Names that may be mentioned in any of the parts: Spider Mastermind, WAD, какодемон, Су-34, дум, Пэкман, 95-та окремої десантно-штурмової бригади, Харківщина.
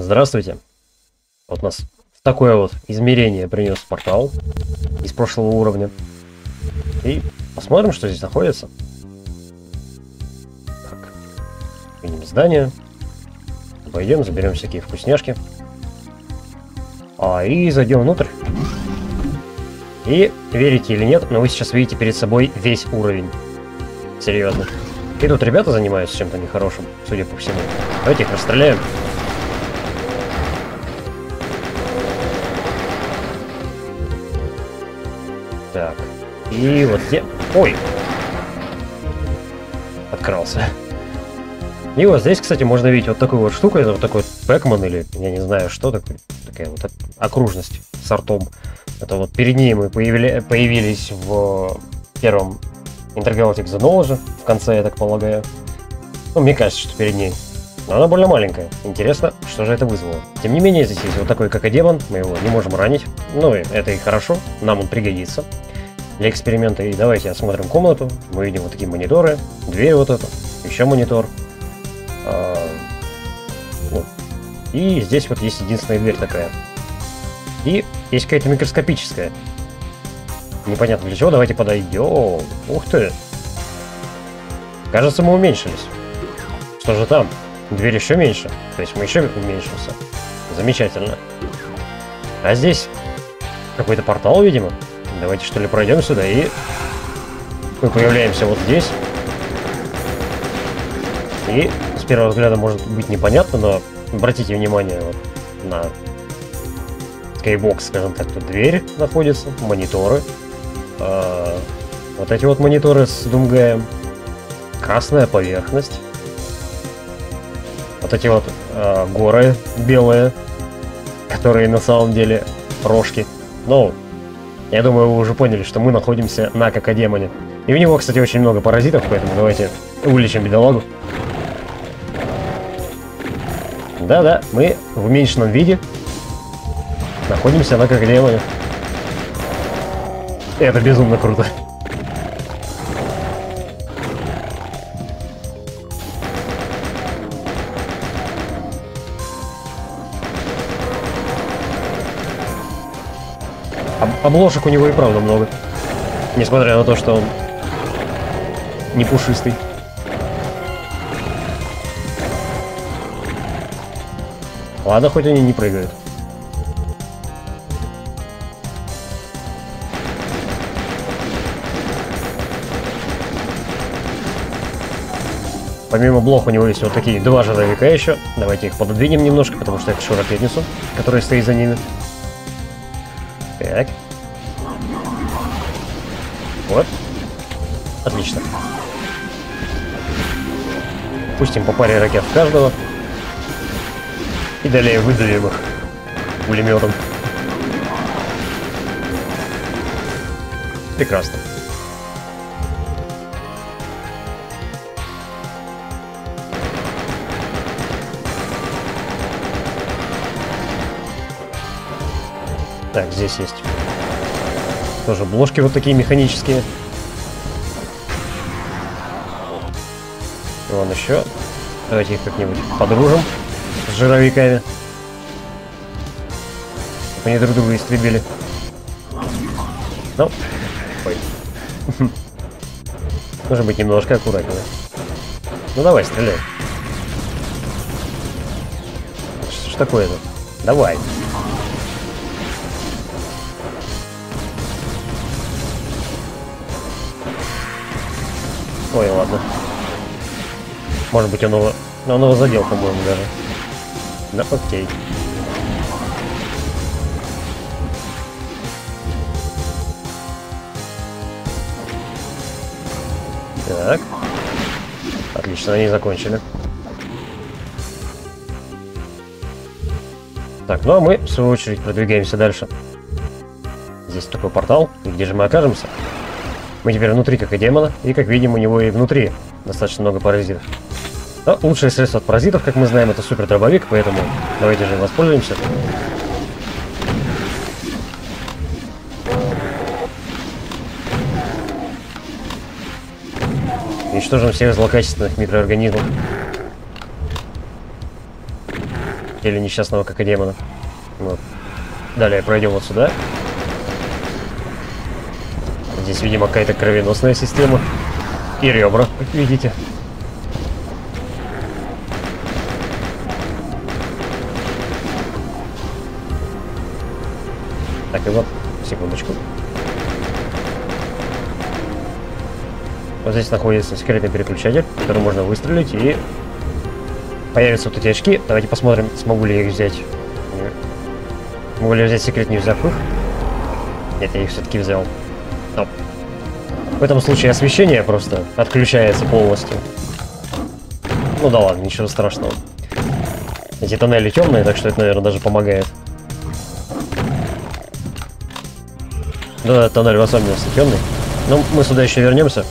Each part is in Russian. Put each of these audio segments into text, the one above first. Здравствуйте. Вот у нас такое вот измерение принес портал из прошлого уровня. И посмотрим, что здесь находится. Так, видим здание. Пойдем, заберем всякие вкусняшки. И зайдем внутрь. И верите или нет, но вы сейчас видите перед собой весь уровень. Серьезно. И тут ребята занимаются чем-то нехорошим, судя по всему. Давайте их расстреляем. Так. И вот здесь... Ой! Открался. И вот здесь, кстати, можно видеть вот такую вот штуку. Это вот такой вот Пэкман или я не знаю что такое. Такая вот окружность с артом. Это вот перед ней мы появились в первом... Intergalactic The Knowledge, в конце, я так полагаю. Ну, мне кажется, что перед ней. Но она больно маленькая. Интересно, что же это вызвало. Тем не менее, здесь есть вот такой какодемон. Мы его не можем ранить. Ну, это и хорошо. Нам он пригодится для эксперимента. И давайте осмотрим комнату. Мы видим вот такие мониторы. Дверь вот эту. Еще монитор. Вот. И здесь вот есть единственная дверь такая. И есть какая-то микроскопическая. Непонятно для чего, давайте подойдем. Ух ты! Кажется, мы уменьшились. Что же там? Дверь еще меньше. То есть мы еще уменьшимся. Замечательно. А здесь какой-то портал, видимо. Давайте что ли пройдем сюда и... Мы появляемся вот здесь. И с первого взгляда может быть непонятно, но обратите внимание вот на скайбокс, скажем так. Тут дверь находится, мониторы. Вот эти вот мониторы с думгаем, красная поверхность, вот эти вот горы белые, которые на самом деле рожки. Ну, я думаю, вы уже поняли, что мы находимся на какодемоне. И у него, кстати, очень много паразитов, поэтому давайте вылечим бедолагу. Да-да, мы в уменьшенном виде находимся на какодемоне. Это безумно круто. Обложек у него и правда много. Несмотря на то, что он не пушистый. Ладно, хоть они не прыгают. Помимо блох у него есть вот такие два жировика еще. Давайте их пододвинем немножко, потому что я пишу ракетницу, которая стоит за ними. Так. Вот. Отлично. Пустим по паре ракет в каждого. И далее выдавим их пулеметом. Прекрасно. Так, здесь есть тоже бложки вот такие механические. Вон еще. Давайте их как-нибудь подружим с жировиками. Чтобы они друг друга истребили. Ну, ой. Нужно быть немножко аккуратнее. Ну давай, стреляй. Что ж такое-то? Давай. Ой, ладно. Может быть, он его задел, по-моему, даже. Да, окей. Так. Отлично, они закончили. Так, ну а мы, в свою очередь, продвигаемся дальше. Здесь такой портал. И где же мы окажемся? Мы теперь внутри какодемона, и, как видим, у него и внутри достаточно много паразитов. Но лучшее средство от паразитов, как мы знаем, это супер дробовик, поэтому давайте же воспользуемся. Уничтожим всех злокачественных микроорганизмов. И или несчастного какодемона. Вот. Далее пройдем вот сюда. Здесь, видимо, какая-то кровеносная система. И ребра, как видите. Так, и вот, секундочку. Вот здесь находится секретный переключатель, который можно выстрелить, и появятся вот эти очки. Давайте посмотрим, смогу ли я их взять. Могу ли я взять секрет, не взяв их? Нет, я их все-таки взял. Но. В этом случае освещение просто отключается полностью. Ну да ладно, ничего страшного. Эти тоннели темные, так что это, наверное, даже помогает. Да, тоннель в особенности темный. Но мы сюда еще вернемся.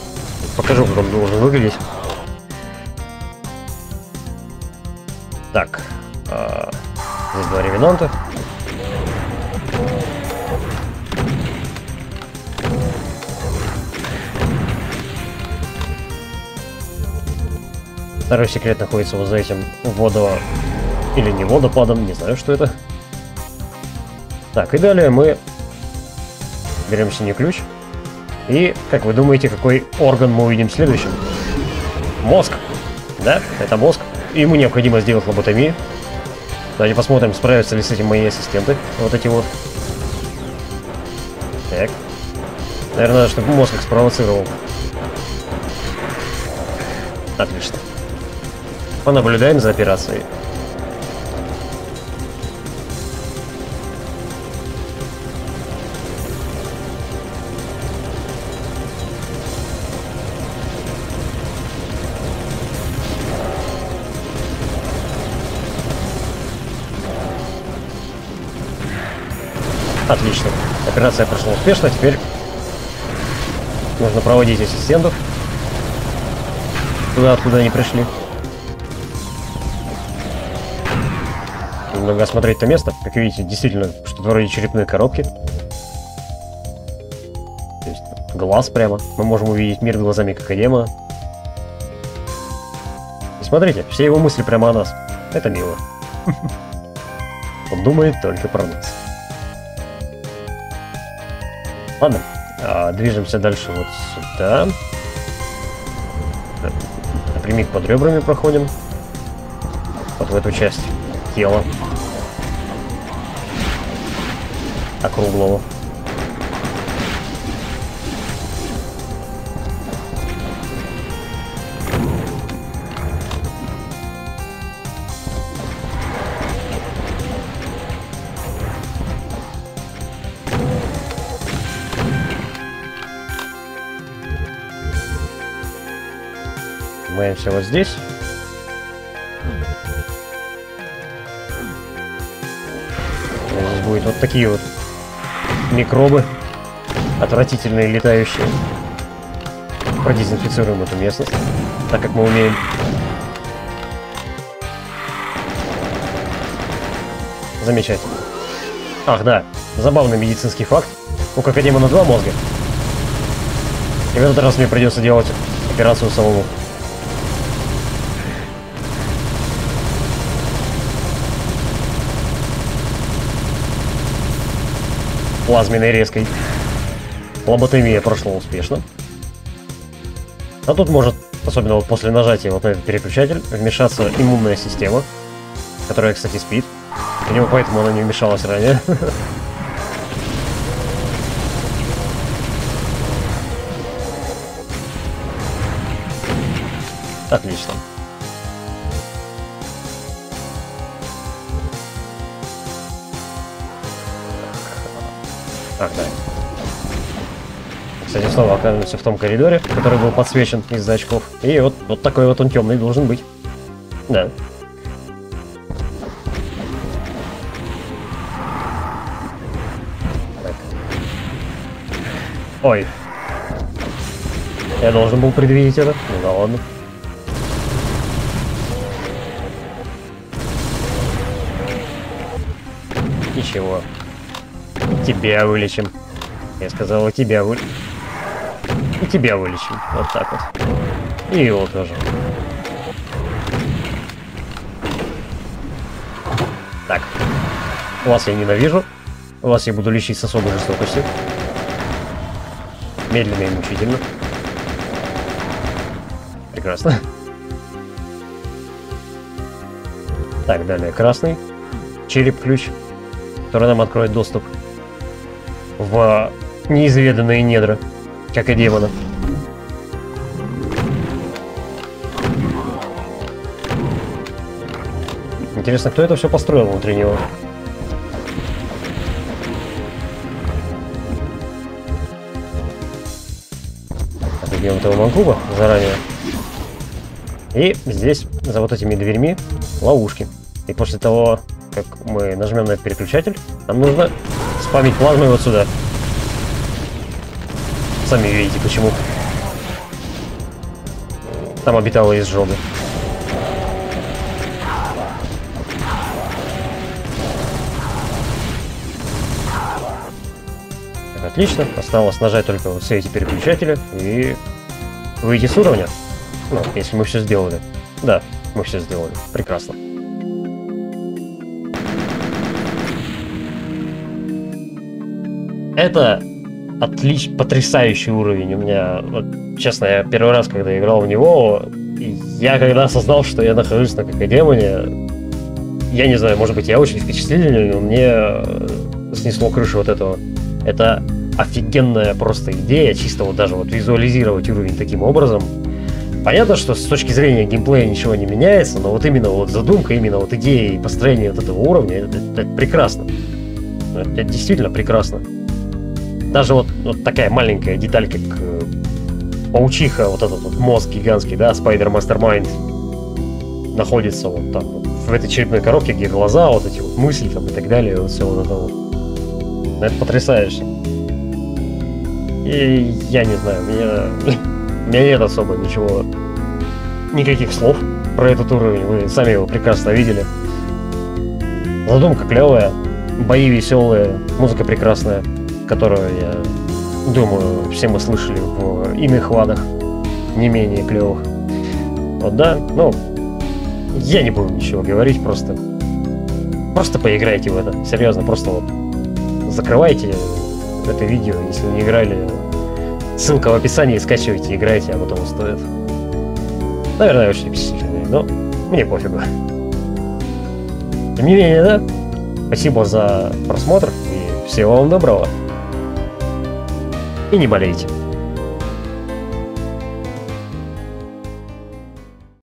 Покажу, как он должен выглядеть. Так. Здесь два ревенанта. Второй секрет находится вот за этим водо... или не водопадом, не знаю, что это. Так, и далее мы берем синий ключ. И, как вы думаете, какой орган мы увидим следующим? Мозг! Да, это мозг. Ему необходимо сделать лоботомию. Давайте посмотрим, справятся ли с этим мои ассистенты. Вот эти вот. Так. Наверное, надо, чтобы мозг их спровоцировал. Отлично. Понаблюдаем за операцией. Отлично. Операция прошла успешно. Теперь нужно проводить ассистентов туда, откуда они пришли. Немного осмотреть то место. Как видите, действительно, что-то вроде черепной коробки. То есть глаз прямо. Мы можем увидеть мир глазами какодемона. И смотрите, все его мысли прямо о нас. Это мило. Он думает только про нас. Ладно, движемся дальше вот сюда. Напрямик под ребрами проходим. Вот в эту часть тела. Округлого. Маемся вот здесь. Здесь будут вот такие вот микробы, отвратительные, летающие. Продезинфицируем эту местность, так как мы умеем. Замечательно. Ах да, забавный медицинский факт. У какодемона два мозга. И в этот раз мне придется делать операцию самому. Плазменной резкой. Лоботомия прошла успешно. А тут может, особенно вот после нажатия вот на этот переключатель, вмешаться иммунная система, которая, кстати, спит. Видимо, поэтому она не вмешалась ранее. Отлично. Ах, да. Кстати, снова оказываемся в том коридоре, который был подсвечен из-за очков. И вот такой вот он темный должен быть. Да. Так. Ой. Я должен был предвидеть это. Ну да ладно. Ничего. Тебя вылечим. Я сказал, тебя вылечим. И тебя вылечим. Вот так вот. И его тоже. Так. Вас я ненавижу. Вас я буду лечить с особой жестокостью. Медленно и мучительно. Прекрасно. Так, далее красный. Череп-ключ, который нам откроет доступ в неизведанные недра, как и демона. Интересно, кто это все построил внутри него? Отойдем этого Ванкуба заранее. И здесь, за вот этими дверьми, ловушки. И после того, как мы нажмем на этот переключатель, нам нужно спамить плазмой вот сюда. Сами видите, почему. Там обитала изжога. Отлично, осталось нажать только вот все эти переключатели и выйти с уровня. Ну, если мы все сделали. Да, мы все сделали. Прекрасно. Это потрясающий уровень. У меня, вот, честно, я первый раз, когда играл в него, я когда осознал, что я нахожусь на какодемоне, я не знаю, может быть, я очень впечатлительный, но мне снесло крышу вот этого. Это офигенная просто идея, чисто вот даже вот визуализировать уровень таким образом. Понятно, что с точки зрения геймплея ничего не меняется, но вот именно вот задумка, именно вот идея и построение вот этого уровня, это прекрасно. Это действительно прекрасно. Даже вот такая маленькая деталь, как паучиха, вот этот вот мозг гигантский, да, Spider Mastermind, находится вот там, вот, в этой черепной коробке, где глаза, вот эти вот мысли там и так далее, вот все вот это вот. Это потрясающе. И я не знаю, у меня нет особо ничего, никаких слов про этот уровень, вы сами его прекрасно видели. Задумка клевая, бои веселые, музыка прекрасная, которую, я думаю, все мы слышали в иных вадах, не менее клевых. Вот да, ну, я не буду ничего говорить, просто поиграйте в это, серьезно, просто вот. Закрывайте это видео, если не играли. Ссылка в описании, скачивайте, играйте, а потом стоит. Наверное, очень впечатлительный, но мне пофигу. Тем не менее, да? Спасибо за просмотр и всего вам доброго. И не болейте.